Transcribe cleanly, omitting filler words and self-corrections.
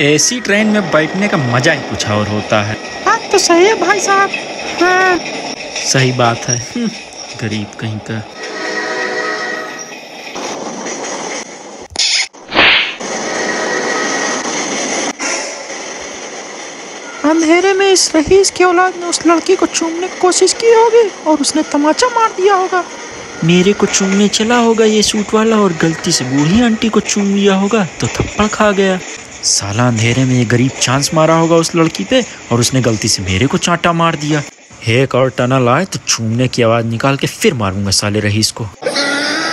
AC train में बैठने का मजा ही कुछ और होता है। बात तो सही है भाई साहब। हाँ। सही बात है, गरीब कहीं का। अंधेरे में इस रहीस की औलाद ने उस लड़की को चूमने की कोशिश की होगी और उसने तमाचा मार दिया होगा। मेरे को चूमने चला होगा ये सूट वाला और गलती से बूढ़ी आंटी को चूम लिया होगा तो थप्पड़ खा गया। साला अंधेरे में ये गरीब चांस मारा होगा उस लड़की पे और उसने गलती से मेरे को चांटा मार दिया। एक और टनल आए तो चूमने की आवाज़ निकाल के फिर मारूंगा साले रहीस को।